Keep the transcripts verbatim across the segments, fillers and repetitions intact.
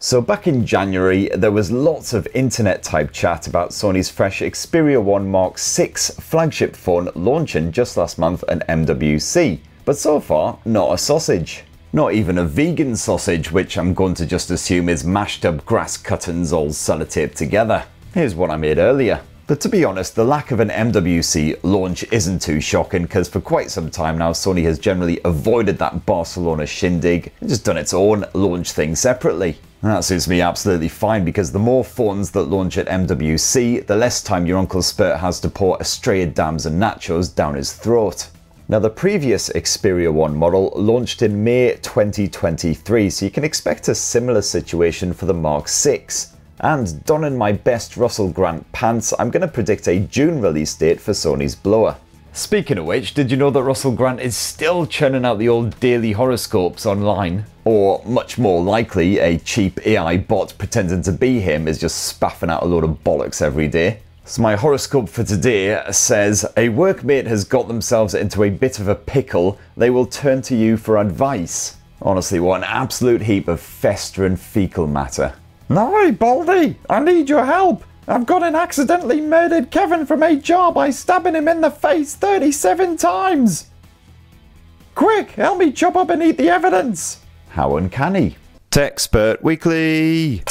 So back in January, there was lots of internet type chat about Sony's fresh Xperia one Mark six flagship phone launching just last month at M W C, but so far not a sausage. Not even a vegan sausage, which I'm going to just assume is mashed up grass cuttings all sellotaped together. Here's what I made earlier. But to be honest, the lack of an M W C launch isn't too shocking, because for quite some time now Sony has generally avoided that Barcelona shindig and just done its own launch thing separately. And that suits me absolutely fine, because the more phones that launch at M W C, the less time your Uncle Spurt has to pour a stray of dams and nachos down his throat. Now, the previous Xperia one model launched in May twenty twenty-three, so you can expect a similar situation for the Mark six. And donning my best Russell Grant pants, I'm going to predict a June release date for Sony's blower. Speaking of which, did you know that Russell Grant is still churning out the old daily horoscopes online? Or, much more likely, a cheap A I bot pretending to be him is just spaffing out a load of bollocks every day. So my horoscope for today says, a workmate has got themselves into a bit of a pickle, they will turn to you for advice. Honestly, what an absolute heap of festering fecal matter. No, Baldy, I need your help. I've gone and accidentally murdered Kevin from H R by stabbing him in the face thirty-seven times. Quick, help me chop up and eat the evidence. How uncanny. Tech Spurt Weekly.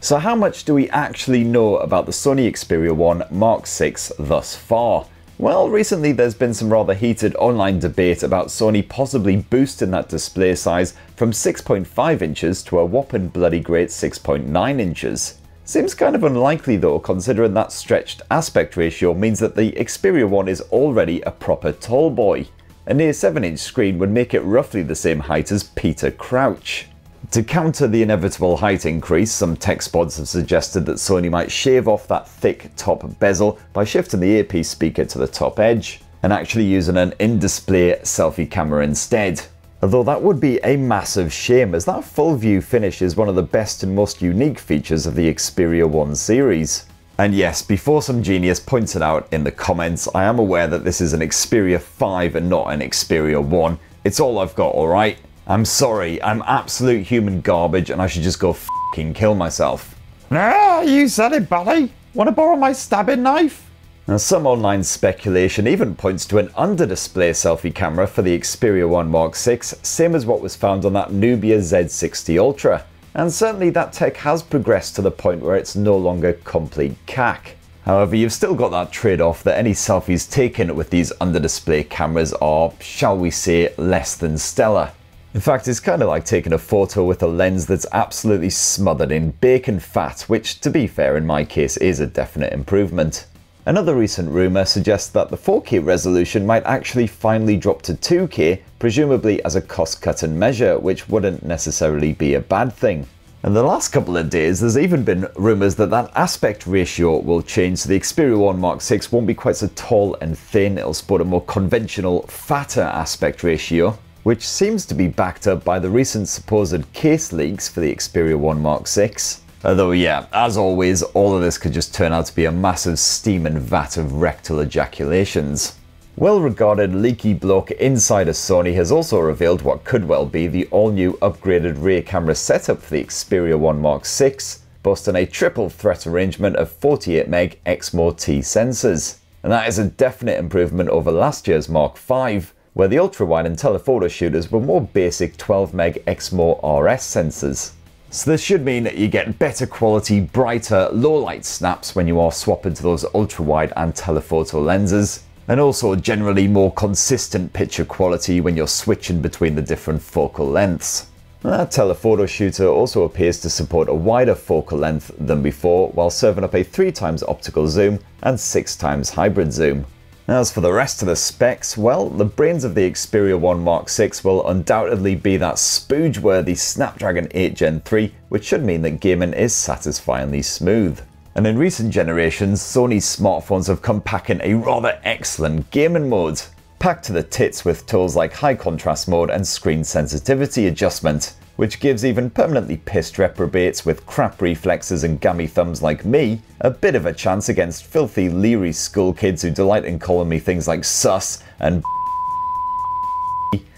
So how much do we actually know about the Sony Xperia one Mark six thus far? Well, recently there's been some rather heated online debate about Sony possibly boosting that display size from six point five inches to a whopping bloody great six point nine inches. Seems kind of unlikely though, considering that stretched aspect ratio means that the Xperia one is already a proper tall boy. A near seven inch screen would make it roughly the same height as Peter Crouch. To counter the inevitable height increase, some tech spods have suggested that Sony might shave off that thick top bezel by shifting the earpiece speaker to the top edge and actually using an in-display selfie camera instead. Although that would be a massive shame, as that full view finish is one of the best and most unique features of the Xperia one series. And yes, before some genius pointed out in the comments, I am aware that this is an Xperia five and not an Xperia one. It's all I've got, alright? I'm sorry, I'm absolute human garbage and I should just go f***ing kill myself. Ah, you said it, Baldy. Wanna borrow my stabbing knife? Now, some online speculation even points to an under-display selfie camera for the Xperia one Mark six, same as what was found on that Nubia Z sixty Ultra. And certainly that tech has progressed to the point where it's no longer complete cack. However, you've still got that trade-off that any selfies taken with these under-display cameras are, shall we say, less than stellar. In fact, it's kind of like taking a photo with a lens that's absolutely smothered in bacon fat, which, to be fair, in my case, is a definite improvement. Another recent rumour suggests that the four K resolution might actually finally drop to two K, presumably as a cost-cutting measure, which wouldn't necessarily be a bad thing. In the last couple of days, there's even been rumours that that aspect ratio will change, so the Xperia one Mark six won't be quite so tall and thin, it'll sport a more conventional, fatter aspect ratio, which seems to be backed up by the recent supposed case leaks for the Xperia one Mark six. Although yeah, as always, all of this could just turn out to be a massive steaming vat of rectal ejaculations. Well-regarded leaky bloke insider Sony has also revealed what could well be the all-new upgraded rear camera setup for the Xperia one Mark six, boasting a triple threat arrangement of forty-eight meg Exmor T sensors. And that is a definite improvement over last year's Mark five, where the ultra-wide and telephoto shooters were more basic twelve meg Exmor R S sensors. So this should mean that you get better quality, brighter, low-light snaps when you are swapping to those ultra-wide and telephoto lenses, and also generally more consistent picture quality when you're switching between the different focal lengths. That telephoto shooter also appears to support a wider focal length than before, while serving up a three times optical zoom and six times hybrid zoom. As for the rest of the specs, well, the brains of the Xperia one Mark six will undoubtedly be that spooge-worthy Snapdragon eight Gen three, which should mean that gaming is satisfyingly smooth. And in recent generations, Sony's smartphones have come packing a rather excellent gaming mode, packed to the tits with tools like high contrast mode and screen sensitivity adjustment, which gives even permanently pissed reprobates with crap reflexes and gammy thumbs like me a bit of a chance against filthy leery school kids who delight in calling me things like sus and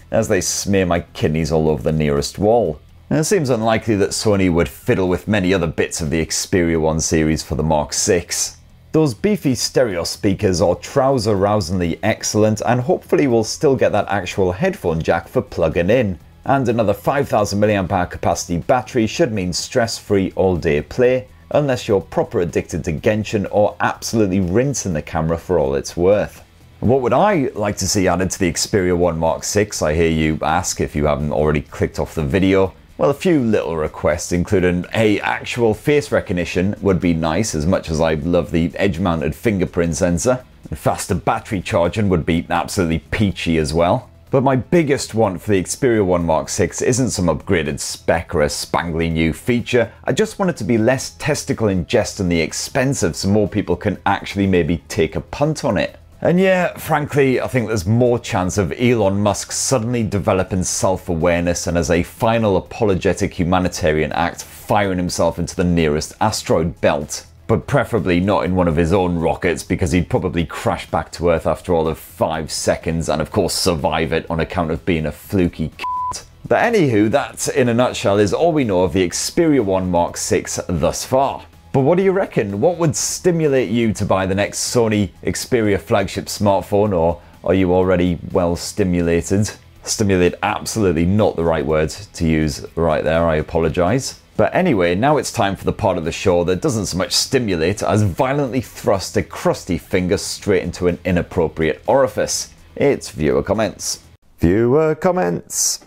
as they smear my kidneys all over the nearest wall. Now, it seems unlikely that Sony would fiddle with many other bits of the Xperia one series for the Mark six. Those beefy stereo speakers are trouser-rousingly excellent, and hopefully we'll still get that actual headphone jack for plugging in. And another five thousand milliamp hour capacity battery should mean stress-free all-day play, unless you're proper addicted to Genshin or absolutely rinsing the camera for all it's worth. What would I like to see added to the Xperia one Mark six, I hear you ask if you haven't already clicked off the video. Well, a few little requests, including a actual face recognition would be nice, as much as I love the edge-mounted fingerprint sensor. And faster battery charging would be absolutely peachy as well. But my biggest want for the Xperia one Mark six isn't some upgraded spec or a spangly new feature. I just want it to be less testicle ingest and the expensive, so more people can actually maybe take a punt on it. And yeah, frankly, I think there's more chance of Elon Musk suddenly developing self-awareness and, as a final apologetic humanitarian act, firing himself into the nearest asteroid belt. But preferably not in one of his own rockets, because he'd probably crash back to Earth after all of five seconds and of course survive it on account of being a fluky c**t. But anywho, that in a nutshell is all we know of the Xperia one Mark six thus far. But what do you reckon? What would stimulate you to buy the next Sony Xperia flagship smartphone, or are you already well stimulated? Stimulate, absolutely not the right word to use right there, I apologise. But anyway, now it's time for the part of the show that doesn't so much stimulate as violently thrust a crusty finger straight into an inappropriate orifice. It's viewer comments. Viewer comments.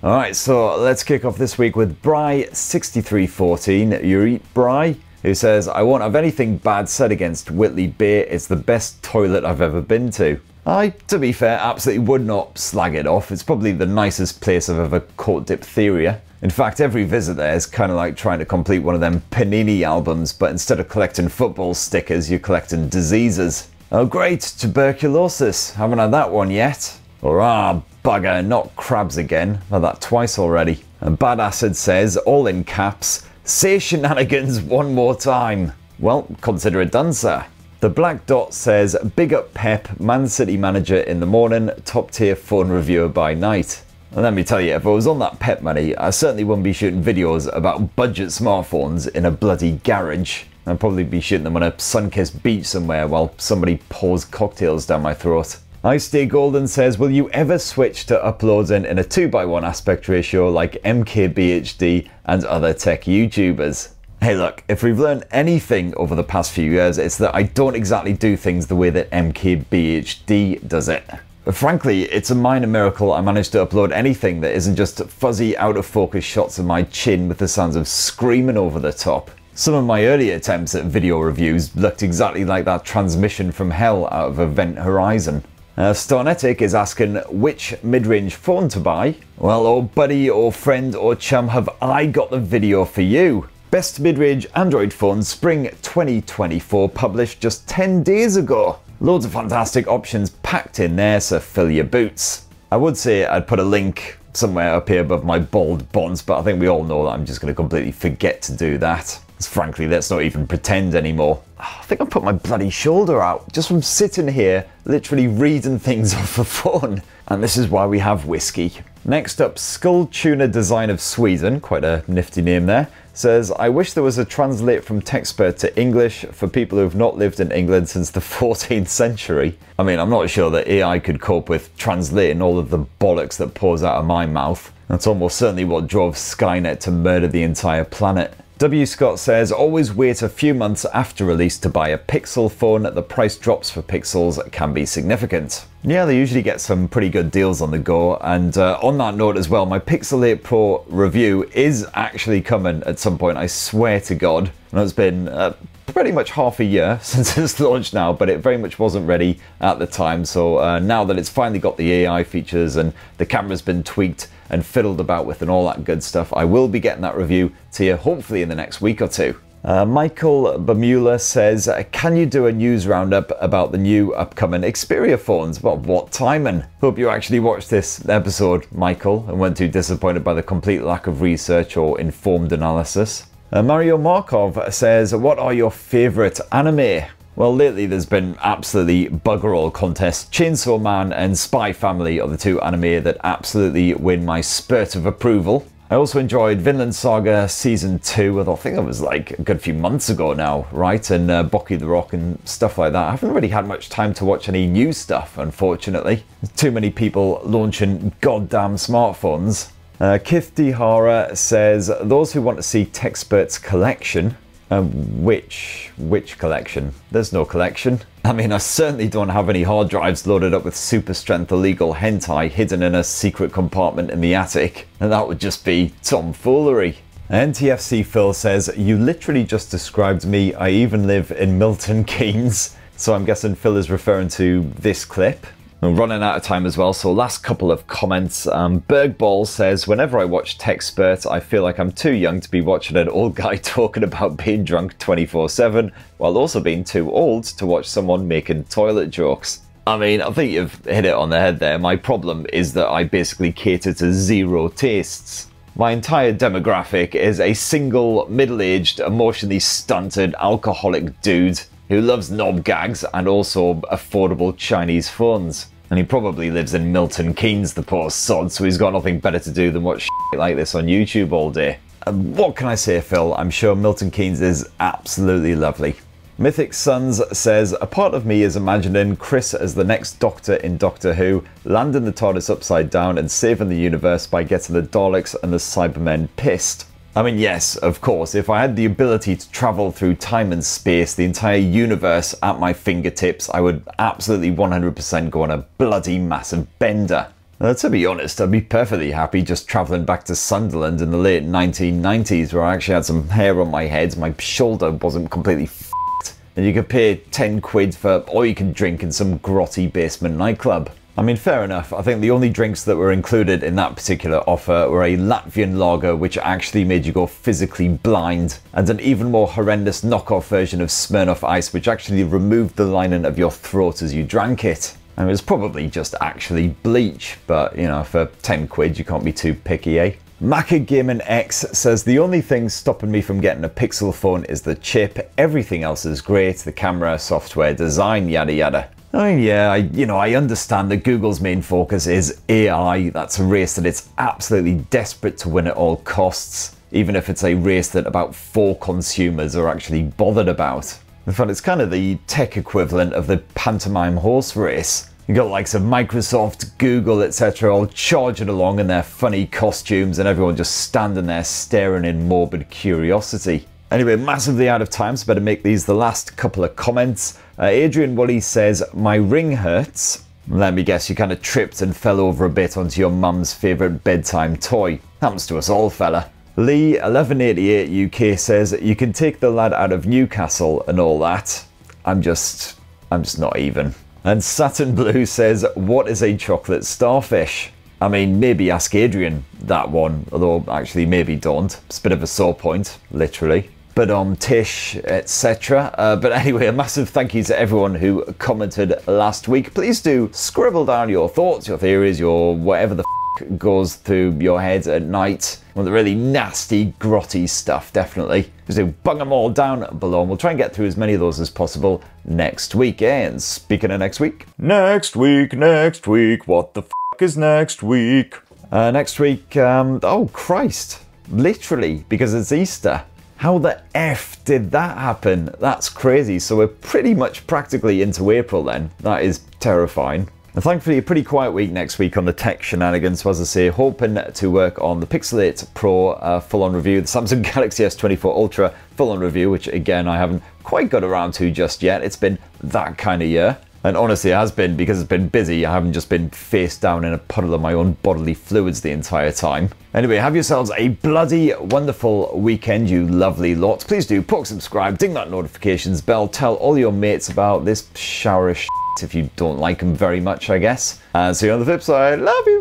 Alright, so let's kick off this week with Bry six three one four, you eat Bry, who says, I won't have anything bad said against Whitley Bay, it's the best toilet I've ever been to. I, to be fair, absolutely would not slag it off, it's probably the nicest place I've ever caught diphtheria. In fact, every visit there is kind of like trying to complete one of them Panini albums, but instead of collecting football stickers, you're collecting diseases. Oh great, tuberculosis, haven't had that one yet. Or ah, bugger, not crabs again. I've had that twice already. And Bad Acid says, all in caps, say shenanigans one more time. Well, consider it done, sir. The Black Dot says, big up Pep, Man City manager in the morning, top tier phone reviewer by night. And let me tell you, if I was on that Pep money, I certainly wouldn't be shooting videos about budget smartphones in a bloody garage. I'd probably be shooting them on a sun-kissed beach somewhere while somebody pours cocktails down my throat. I Stay Golden says, will you ever switch to uploading in a two by one aspect ratio like M K B H D and other tech YouTubers? Hey look, if we've learned anything over the past few years, it's that I don't exactly do things the way that M K B H D does it. But frankly, it's a minor miracle I managed to upload anything that isn't just fuzzy out of focus shots of my chin with the sounds of screaming over the top. Some of my early attempts at video reviews looked exactly like that transmission from hell out of Event Horizon. Uh, Starnetic is asking which mid-range phone to buy. Well, oh buddy or friend or chum, have I got the video for you. Best mid-range Android phone spring twenty twenty-four published just ten days ago. Loads of fantastic options packed in there, so fill your boots. I would say I'd put a link somewhere up here above my bald bonds, but I think we all know that I'm just going to completely forget to do that. Frankly, let's not even pretend anymore. I think I put my bloody shoulder out just from sitting here literally reading things off the phone. And this is why we have whiskey. Next up, Skulltuna Design of Sweden, quite a nifty name there, says, I wish there was a translate from Tech Spurt to English for people who've not lived in England since the fourteenth century. I mean, I'm not sure that A I could cope with translating all of the bollocks that pours out of my mouth. That's almost certainly what drove Skynet to murder the entire planet. W. Scott says, always wait a few months after release to buy a Pixel phone. The price drops for Pixels can be significant. Yeah, they usually get some pretty good deals on the go. And uh, on that note as well, my Pixel eight Pro review is actually coming at some point, I swear to God. And it's been uh, pretty much half a year since it's launched now, but it very much wasn't ready at the time. So uh, now that it's finally got the A I features and the camera's been tweaked and fiddled about with and all that good stuff, I will be getting that review to you hopefully in the next week or two. Uh, Michael Bermula says, can you do a news roundup about the new upcoming Xperia phones? Well, what timing? Hope you actually watched this episode, Michael, and weren't too disappointed by the complete lack of research or informed analysis. Uh, Mario Markov says, what are your favourite anime? Well, lately there's been absolutely bugger all contest. Chainsaw Man and Spy Family are the two anime that absolutely win my spurt of approval. I also enjoyed Vinland Saga Season two, although I think that was like a good few months ago now, right? And uh, Bocchi the Rock and stuff like that. I haven't really had much time to watch any new stuff, unfortunately. Too many people launching goddamn smartphones. Uh, Kith Dihara says, those who want to see Tech Spurt's collection. Um, which, which collection? There's no collection. I mean, I certainly don't have any hard drives loaded up with super strength illegal hentai hidden in a secret compartment in the attic. And that would just be tomfoolery. N T F C Phil says, you literally just described me, I even live in Milton Keynes. So I'm guessing Phil is referring to this clip. I'm running out of time as well, so last couple of comments. Um, Bergball says, whenever I watch Tech Spurt, I feel like I'm too young to be watching an old guy talking about being drunk twenty-four seven, while also being too old to watch someone making toilet jokes. I mean, I think you've hit it on the head there. My problem is that I basically cater to zero tastes. My entire demographic is a single, middle-aged, emotionally stunted, alcoholic dude who loves knob gags and also affordable Chinese phones. And he probably lives in Milton Keynes, the poor sod, so he's got nothing better to do than watch shit like this on YouTube all day. And what can I say, Phil? I'm sure Milton Keynes is absolutely lovely. Mythic Sons says, a part of me is imagining Chris as the next Doctor in Doctor Who, landing the TARDIS upside down and saving the universe by getting the Daleks and the Cybermen pissed. I mean, yes, of course, if I had the ability to travel through time and space, the entire universe at my fingertips, I would absolutely one hundred percent go on a bloody massive bender. Now, to be honest, I'd be perfectly happy just travelling back to Sunderland in the late nineteen nineties, where I actually had some hair on my head, my shoulder wasn't completely f***ed, and you could pay ten quid for all you can drink in some grotty basement nightclub. I mean, fair enough, I think the only drinks that were included in that particular offer were a Latvian lager which actually made you go physically blind, and an even more horrendous knockoff version of Smirnoff Ice which actually removed the lining of your throat as you drank it. And it was probably just actually bleach, but you know, for ten quid you can't be too picky, eh? Maca Gaming X says, the only thing stopping me from getting a Pixel phone is the chip, everything else is great, the camera, software, design, yada yada. I mean, yeah, I, you know, I understand that Google's main focus is A I. That's a race that it's absolutely desperate to win at all costs, even if it's a race that about four consumers are actually bothered about. In fact, it's kind of the tech equivalent of the pantomime horse race. You've got the likes of Microsoft, Google, et cetera all charging along in their funny costumes and everyone just standing there staring in morbid curiosity. Anyway, massively out of time, so better make these the last couple of comments. Uh, Adrian Woolley says, my ring hurts. Let me guess, you kind of tripped and fell over a bit onto your mum's favourite bedtime toy. Happens to us all, fella. Lee eleven eighty-eight U K says, you can take the lad out of Newcastle and all that. I'm just... I'm just not even. And Saturn Blue says, what is a chocolate starfish? I mean, maybe ask Adrian that one, although actually maybe don't. It's a bit of a sore point, literally. But um, Tish, et cetera. Uh, but anyway, a massive thank you to everyone who commented last week. Please do scribble down your thoughts, your theories, your whatever the f goes through your head at night. Well, the really nasty, grotty stuff, definitely. Just do bung them all down below, and we'll try and get through as many of those as possible next week. And speaking of next week, next week, next week, what the f is next week? Uh, next week, um, oh Christ, literally, because it's Easter. How the F did that happen? That's crazy. So we're pretty much practically into April then. That is terrifying. And thankfully a pretty quiet week next week on the tech shenanigans. So as I say, hoping to work on the Pixel eight Pro uh, full-on review, the Samsung Galaxy S twenty-four Ultra full-on review, which again, I haven't quite got around to just yet. It's been that kind of year. And honestly, it has been, because it's been busy. I haven't just been face down in a puddle of my own bodily fluids the entire time. Anyway, have yourselves a bloody wonderful weekend, you lovely lot. Please do poke subscribe, ding that notifications bell, tell all your mates about this shower of shit if you don't like them very much, I guess. And see you on the flip side. Love you!